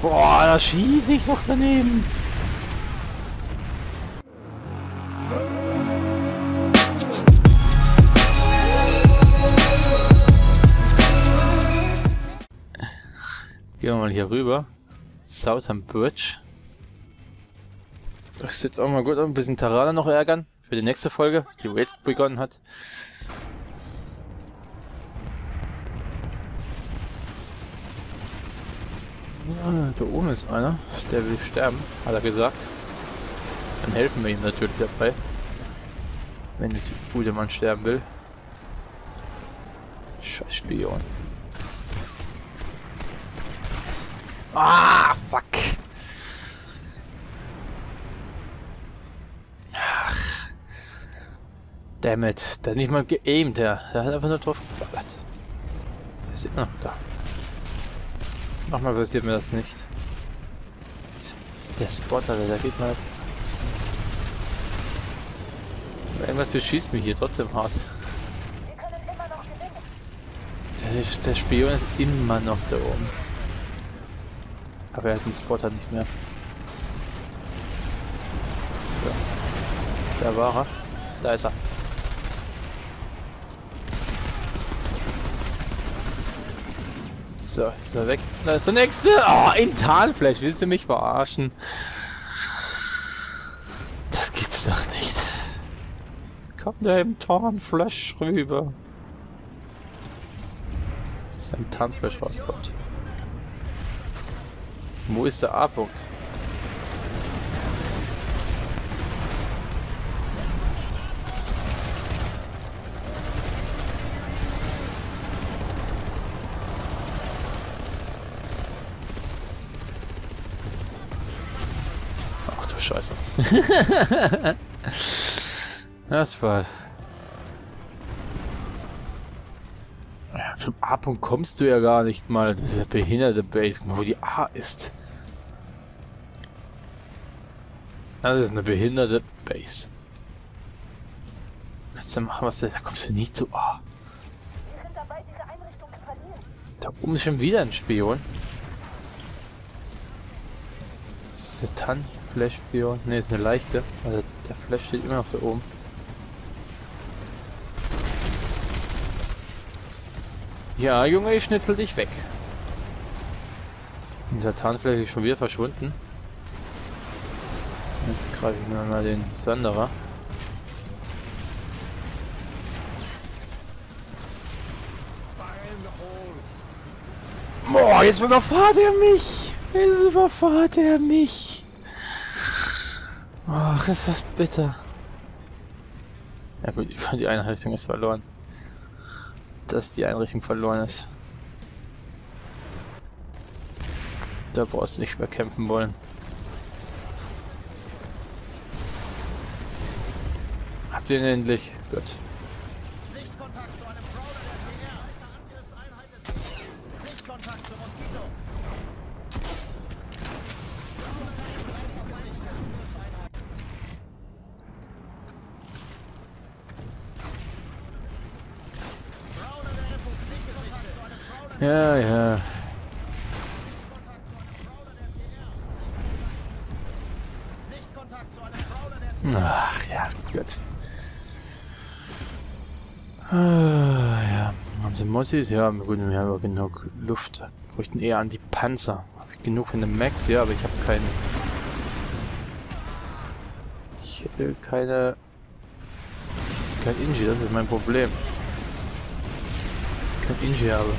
Boah, da schieße ich noch daneben. Gehen wir mal hier rüber. Southam Bridge. Das ist jetzt auch mal gut, ein bisschen Terraner noch ärgern für die nächste Folge, die jetzt begonnen hat. Ja, da oben ist einer, der will sterben, hat er gesagt. Dann helfen wir ihm natürlich dabei, wenn der gute Mann sterben will. Scheiß Spion. Ah, fuck. Ach. Damn it, da hat nicht mal geaimt, der hat einfach nur drauf geballert. Der ist immer noch da. Nochmal passiert mir das nicht. Der Spotter, der geht mal. Irgendwas beschießt mich hier trotzdem hart. Der Spion ist immer noch da oben. Aber er hat den Spotter nicht mehr. So. Da war er. Da ist er. So, jetzt ist er weg. Da ist der nächste. Oh, ein Tarnflash. Willst du mich verarschen? Das geht's doch nicht. Kommt der im Tarnflash rüber? Das ist ein Tarnflash rauskommt. Wo ist der A-Punkt? Ach du Scheiße. Das war... Zum A-Punkt kommst du ja gar nicht mal. Das ist ja behinderte Base. Guck mal, wo die A ist. Das ist eine behinderte Base. Kannst du machen, was denn? Da kommst du nicht zu A. Wir sind dabei, diese Einrichtung zu verlieren. Da oben ist schon wieder ein Spion. Das ist der Tan-Flash-Spion. Ne, ist eine leichte. Also der Flash steht immer noch da oben. Ja, Junge, ich schnitzel dich weg. Der Tarnfläche ist schon wieder verschwunden. Jetzt greife ich mal den Sanderer. Boah, jetzt überfahrt er mich! Jetzt überfahrt er mich! Ach, ist das bitter. Ja gut, die Einrichtung ist verloren. Dass die Einrichtung verloren ist. Da brauchst du nicht mehr kämpfen wollen. Habt ihr ihn endlich? Gut. Ja, ja. Ach ja, gut. Ah, ja, unsere Mossis, ja, gut, wir haben aber genug Luft. Wir bräuchten eher an die Panzer. Habe ich genug von dem Max? Ja, aber ich habe keine. Ich hätte keine. Kein Inji, das ist mein Problem. Dass ich kein Inji habe.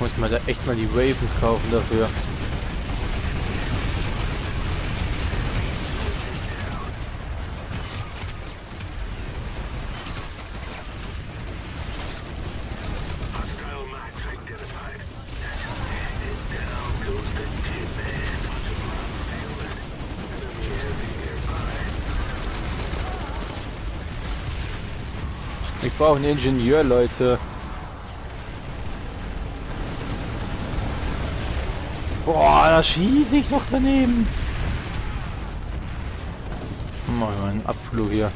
Muss man da echt mal die Ravens kaufen dafür. Ich brauche einen Ingenieur, Leute. Boah, da schieße ich noch daneben. Machen wir mal einen Abflug hier.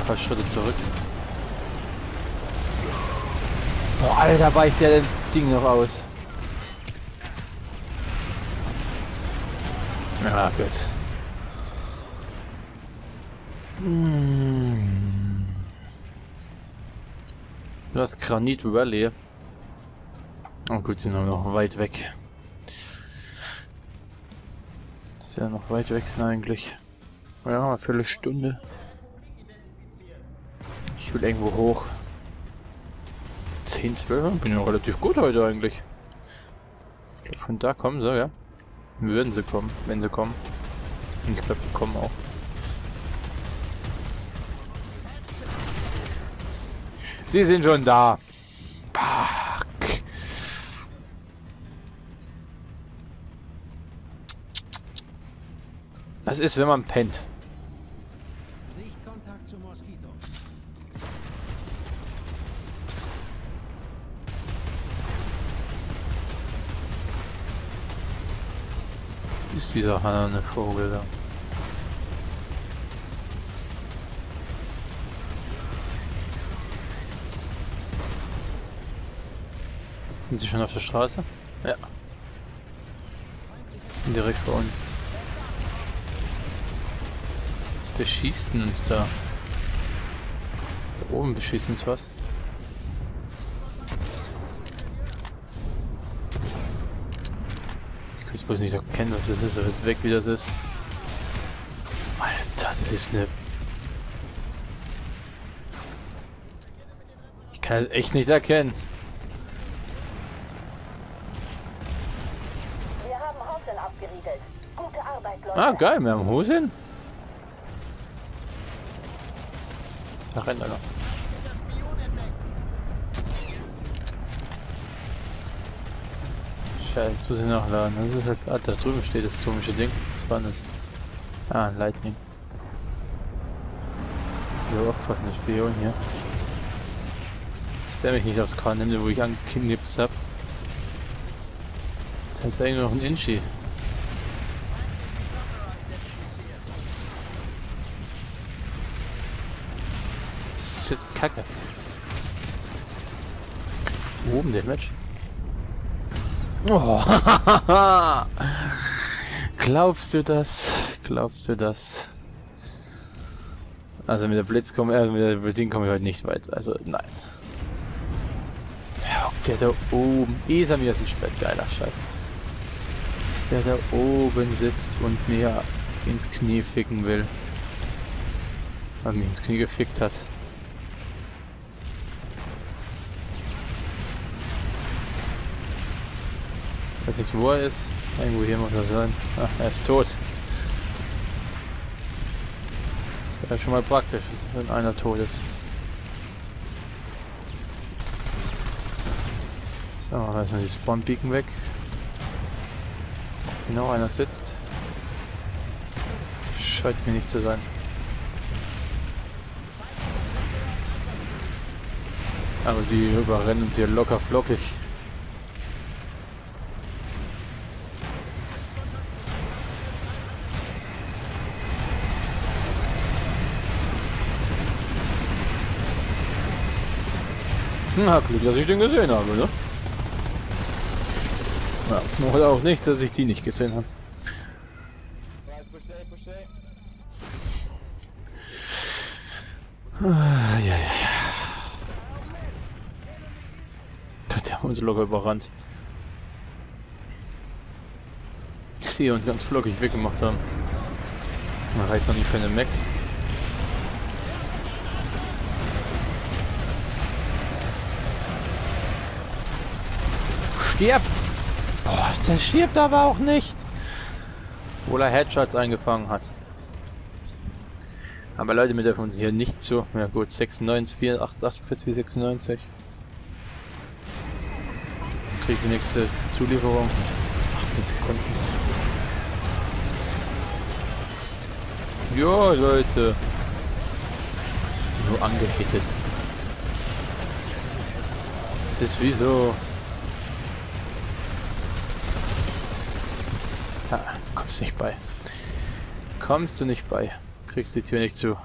Ein paar Schritte zurück. Boah, Alter, weicht der Ding noch aus. Ja, gut. Du hast Granit Valley. Oh gut, sind aber noch weit weg. Das ist ja noch weit weg sind eigentlich. Ja, für eine Stunde. Ich will irgendwo hoch. 10, 12? Bin ja relativ gut heute eigentlich. Von da kommen sie, ja. Würden sie kommen, wenn sie kommen. Und ich glaube, die kommen auch. Sie sind schon da. Fuck. Das ist, wenn man pennt. Sichtkontakt zu Moskito. Ist dieser Hanne Vogel da? Sind sie schon auf der Straße? Ja. Sind direkt vor uns. Was beschießen uns da? Da oben beschießen uns was. Ich kann es bloß nicht erkennen, was das ist, aber jetzt weg, wie das ist. Alter, das ist eine... Ich kann es echt nicht erkennen. Ah, geil, wir haben Hosen. Da rennt einer. Scheiße, jetzt muss ich nachladen. Das ist halt... Ah, da drüben steht das komische Ding. Was war das? Ah, Lightning. Ich muss aufpassen, der Spion hier. Ich stelle mich nicht aufs Korn, wo ich angeknipst habe. Da ist eigentlich noch ein Inchi. Jetzt Kacke. Oben der Match. Oh. Glaubst du das? Glaubst du das? Also mit der Blitz kommen, mit dem komme ich heute nicht weit. Also nein. Ja, ob der da oben. Esamir ist ein Spät, geiler Scheiß. Dass der da oben sitzt und mir ins Knie ficken will. Weil mich ins Knie gefickt hat. Ich weiß nicht, wo er ist. Irgendwo hier muss er sein. Ach, er ist tot. Das wäre schon mal praktisch, wenn einer tot ist. So, machen wir erstmal die Spawn-Beacon weg. Genau, einer sitzt. Scheint mir nicht zu sein. Aber die überrennen uns hier locker flockig. Na, Glück, dass ich den gesehen habe, ne? Ja, oder auch nicht, dass ich die nicht gesehen habe. Ah, ja. Der hat uns locker überrannt. Ich sehe uns ganz flockig weggemacht haben. Man reicht noch nicht für eine Max. Stirb! Boah, der stirbt aber auch nicht! Obwohl er Headshots eingefangen hat. Aber Leute, wir dürfen uns hier nicht zu. Ja gut, 96, 48, 96. Krieg die nächste Zulieferung. 18 Sekunden. Jo, Leute! Nur angehittet. Es ist wie so... Ah, kommst nicht bei. Kommst du nicht bei. Kriegst die Tür nicht zu.